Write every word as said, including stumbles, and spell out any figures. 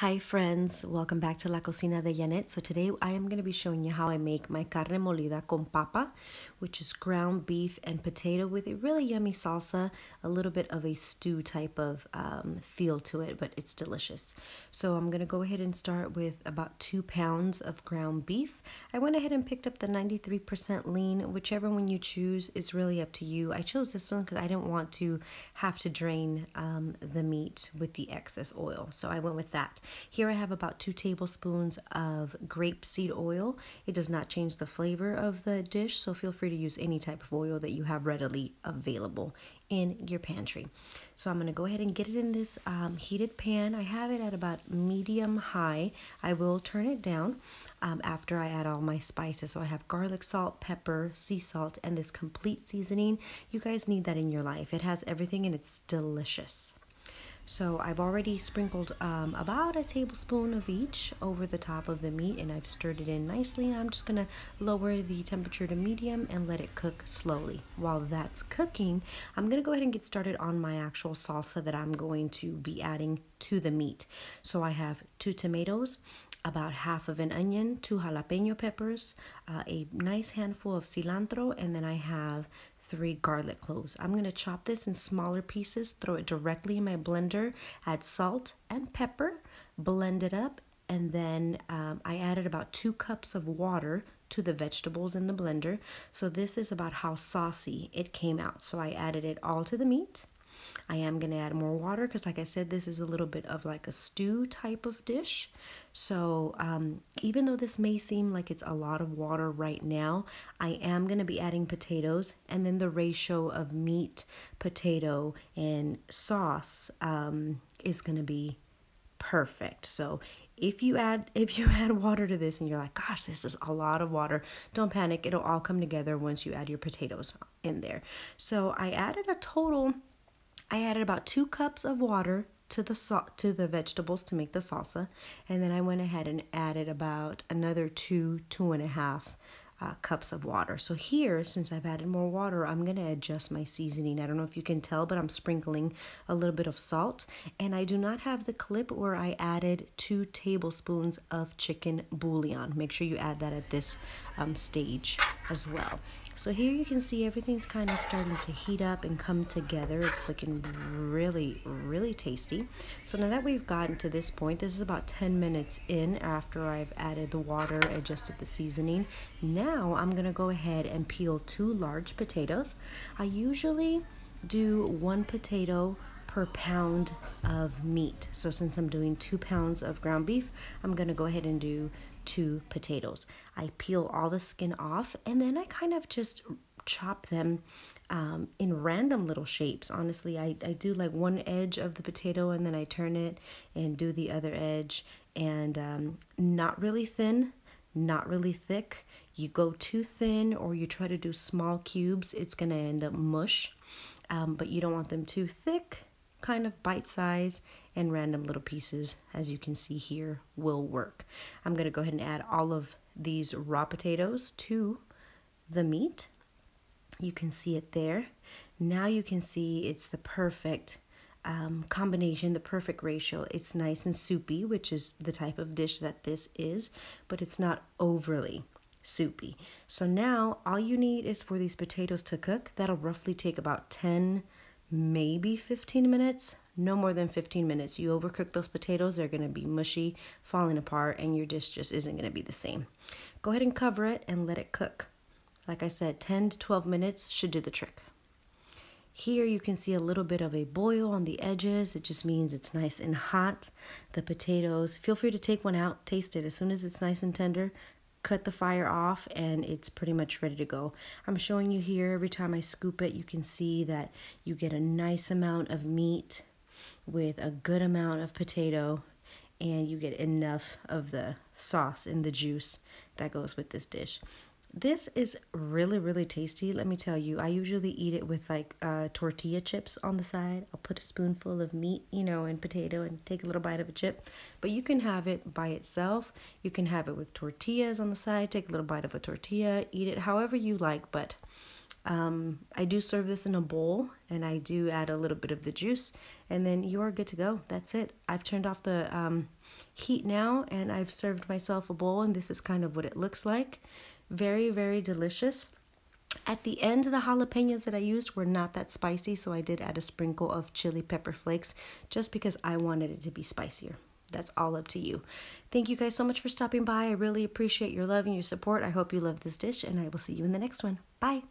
Hi friends, welcome back to La Cocina de Jannett. So today I am going to be showing you how I make my carne molida con papa, which is ground beef and potato with a really yummy salsa, a little bit of a stew type of um, feel to it, but it's delicious. So I'm going to go ahead and start with about two pounds of ground beef. I went ahead and picked up the ninety-three percent lean, whichever one you choose is really up to you. I chose this one because I didn't want to have to drain um, the meat with the excess oil, so I went with that. Here I have about two tablespoons of grapeseed oil. It does not change the flavor of the dish, so feel free to use any type of oil that you have readily available in your pantry. So I'm going to go ahead and get it in this um, heated pan. I have it at about medium high. I will turn it down um, after I add all my spices. So I have garlic salt, pepper, sea salt, and this complete seasoning. You guys need that in your life. It has everything and it's delicious. So I've already sprinkled um, about a tablespoon of each over the top of the meat, and I've stirred it in nicely. And I'm just gonna lower the temperature to medium and let it cook slowly. While that's cooking, I'm gonna go ahead and get started on my actual salsa that I'm going to be adding to the meat. So I have two tomatoes, about half of an onion, two jalapeno peppers, uh, a nice handful of cilantro, and then I have three garlic cloves. I'm going to chop this in smaller pieces, throw it directly in my blender, add salt and pepper, blend it up, and then um, I added about two cups of water to the vegetables in the blender. So this is about how saucy it came out. So I added it all to the meat. I am going to add more water because, like I said, this is a little bit of like a stew type of dish. So um, even though this may seem like it's a lot of water right now, I am going to be adding potatoes, and then the ratio of meat, potato, and sauce um, is going to be perfect. So if you add if you add water to this and you're like, gosh, this is a lot of water, don't panic. It'll all come together once you add your potatoes in there. So I added a total I added about two cups of water to the so to the vegetables to make the salsa, and then I went ahead and added about another two, two and a half uh, cups of water. So here, since I've added more water, I'm going to adjust my seasoning. I don't know if you can tell, but I'm sprinkling a little bit of salt, and I do not have the clip where I added two tablespoons of chicken bouillon. Make sure you add that at this um, stage as well. So here you can see everything's kind of starting to heat up and come together. It's looking really, really tasty. So now that we've gotten to this point, this is about ten minutes in after I've added the water, adjusted the seasoning. Now I'm gonna go ahead and peel two large potatoes. I usually do one potato per pound of meat. So since I'm doing two pounds of ground beef, I'm gonna go ahead and do two potatoes. I peel all the skin off, and then I kind of just chop them um, in random little shapes. Honestly, I, I do like one edge of the potato, and then I turn it and do the other edge, and um, not really thin, not really thick. You go too thin or you try to do small cubes, it's gonna end up mush, um, but you don't want them too thick. Kind of bite size and random little pieces, as you can see here, will work. I'm going to go ahead and add all of these raw potatoes to the meat. You can see it there. Now you can see it's the perfect um, combination, the perfect ratio. It's nice and soupy, which is the type of dish that this is, but it's not overly soupy. So now all you need is for these potatoes to cook. That'll roughly take about ten maybe fifteen minutes, no more than fifteen minutes. You overcook those potatoes, they're going to be mushy, falling apart, and your dish just isn't going to be the same. Go ahead and cover it and let it cook. Like I said, ten to twelve minutes should do the trick. Here you can see a little bit of a boil on the edges. It just means it's nice and hot. The potatoes, feel free to take one out, taste it. As soon as it's nice and tender, cut the fire off, and it's pretty much ready to go. I'm showing you here, every time I scoop it, you can see that you get a nice amount of meat with a good amount of potato, and you get enough of the sauce and the juice that goes with this dish. This is really, really tasty. Let me tell you, I usually eat it with like uh, tortilla chips on the side. I'll put a spoonful of meat, you know, and potato and take a little bite of a chip. But you can have it by itself. You can have it with tortillas on the side. Take a little bite of a tortilla. Eat it however you like. But Um, I do serve this in a bowl, and I do add a little bit of the juice, and then you are good to go. That's it. I've turned off the um, heat now, and I've served myself a bowl, and this is kind of what it looks like. Very, very delicious. At the end, the jalapenos that I used were not that spicy, so I did add a sprinkle of chili pepper flakes just because I wanted it to be spicier. That's all up to you. Thank you guys so much for stopping by. I really appreciate your love and your support. I hope you love this dish, and I will see you in the next one. Bye.